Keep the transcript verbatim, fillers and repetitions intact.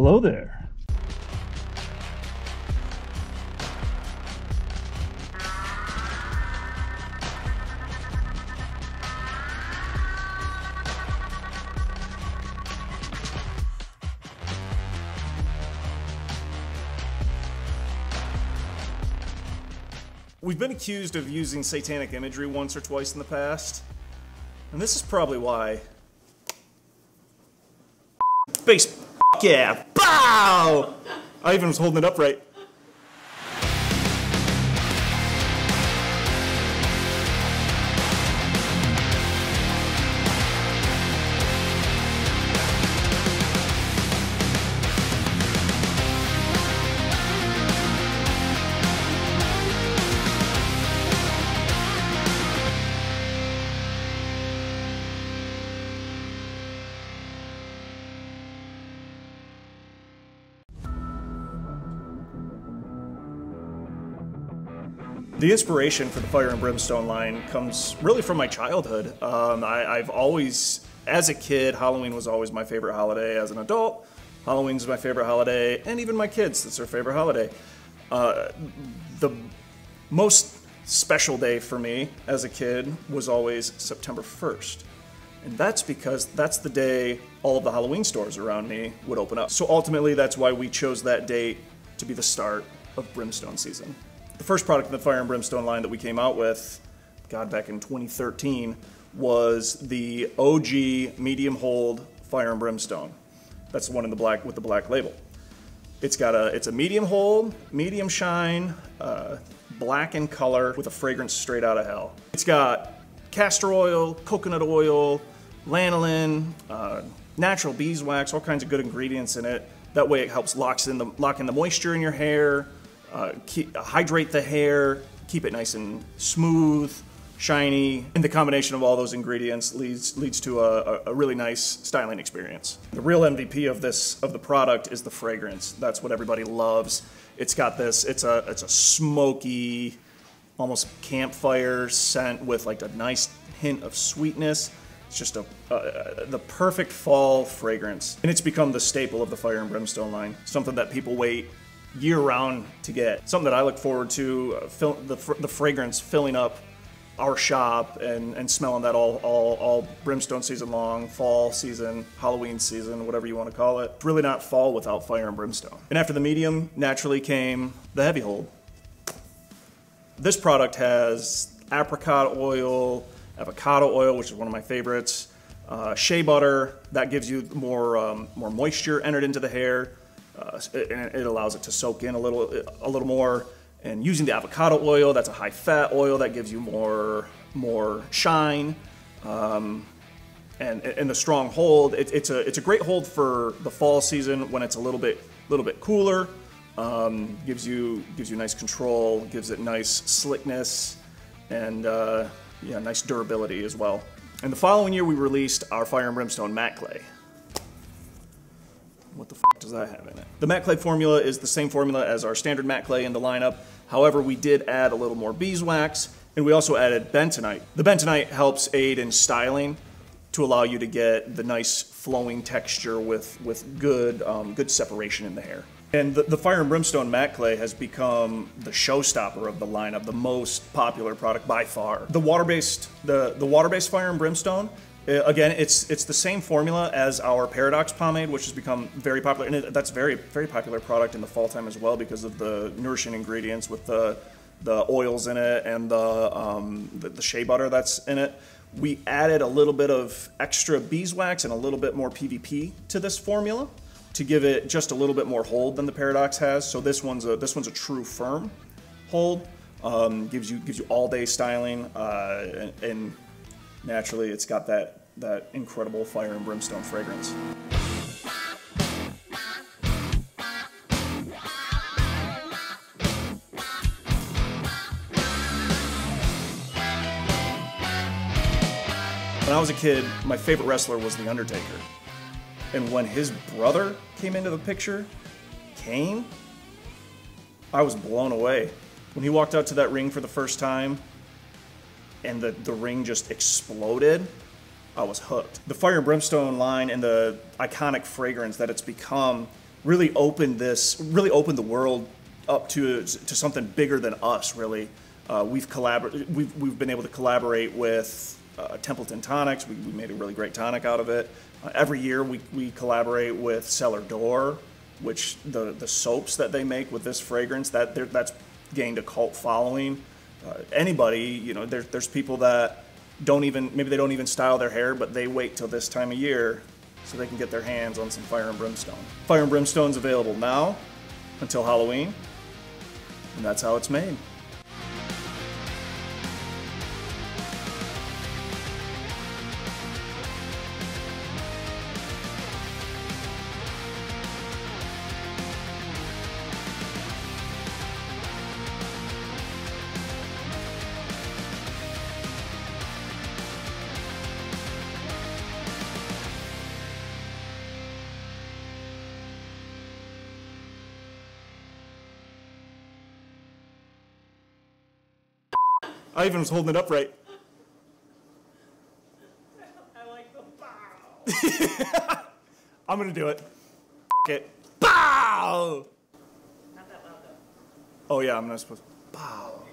Hello there. We've been accused of using satanic imagery once or twice in the past, and this is probably why. Face, f*** yeah, bow! I even was holding it up right. The inspiration for the Fire and Brimstone line comes really from my childhood. Um, I, I've always, as a kid, Halloween was always my favorite holiday. As an adult, Halloween's my favorite holiday, and even my kids, that's their favorite holiday. Uh, the most special day for me as a kid was always September first. And that's because that's the day all of the Halloween stores around me would open up. So ultimately, that's why we chose that date to be the start of Brimstone season. The first product in the Fire and Brimstone line that we came out with, God, back in twenty thirteen, was the O G medium hold Fire and Brimstone. That's the one in the black with the black label. It's got a it's a medium hold, medium shine, uh, black in color with a fragrance straight out of hell. It's got castor oil, coconut oil, lanolin, uh, natural beeswax, all kinds of good ingredients in it. That way, it helps locks in the lock in the moisture in your hair. Uh, keep, uh, hydrate the hair, keep it nice and smooth, shiny, and the combination of all those ingredients leads leads to a, a really nice styling experience. The real M V P of this of the product is the fragrance. That's what everybody loves. It's got this. It's a it's a smoky, almost campfire scent with like a nice hint of sweetness. It's just a, uh, the perfect fall fragrance, and it's become the staple of the Fire and Brimstone line. Something that people wait year-round to get. Something that I look forward to, uh, fill, the, fr the fragrance filling up our shop and, and smelling that all, all, all Brimstone season long, fall season, Halloween season, whatever you want to call it. It's really not fall without Fire and Brimstone. And after the medium, naturally came the heavy hold. This product has apricot oil, avocado oil, which is one of my favorites, uh, shea butter, that gives you more, um, more moisture entered into the hair. Uh, and it allows it to soak in a little, a little more. And using the avocado oil, that's a high-fat oil that gives you more, more shine, um, and and the strong hold. It, it's a, it's a great hold for the fall season when it's a little bit, little bit cooler. Um, gives you, gives you nice control, gives it nice slickness, and uh, yeah, nice durability as well. And the following year, we released our Fire and Brimstone Matte Clay. What the fuck does that have in it? The matte clay formula is the same formula as our standard matte clay in the lineup. However, we did add a little more beeswax, and we also added bentonite. The bentonite helps aid in styling to allow you to get the nice flowing texture with, with good, um, good separation in the hair. And the, the Fire and Brimstone matte clay has become the showstopper of the lineup, the most popular product by far. The water-based, the, the water-based Fire and Brimstone, again, it's it's the same formula as our Paradox pomade, which has become very popular, and it, that's very very popular product in the fall time as well because of the nourishing ingredients with the the oils in it and the um, the, the shea butter that's in it. We added a little bit of extra beeswax and a little bit more P V P to this formula to give it just a little bit more hold than the Paradox has. So this one's a this one's a true firm hold. Um, gives you gives you all day styling uh, and. and naturally, it's got that, that incredible Fire and Brimstone fragrance. When I was a kid, my favorite wrestler was The Undertaker. And when his brother came into the picture, Kane, I was blown away. When he walked out to that ring for the first time, and the, the ring just exploded, I was hooked. The Fire and Brimstone line and the iconic fragrance that it's become really opened this, really opened the world up to to something bigger than us. Really, uh, we've collabor we've we've been able to collaborate with uh, Templeton Tonics. We, we made a really great tonic out of it. Uh, every year we we collaborate with Cellar Door, which the the soaps that they make with this fragrance, that that's gained a cult following. Uh, anybody, you know, there's there's people that don't even, maybe they don't even style their hair, but they wait till this time of year so they can get their hands on some Fire and Brimstone. Fire and Brimstone's available now until Halloween, and that's how it's made. I even was holding it up right. I like the bow. I'm gonna do it. Fuck it. Bow! Not that loud though. Oh yeah, I'm not supposed to. Bow.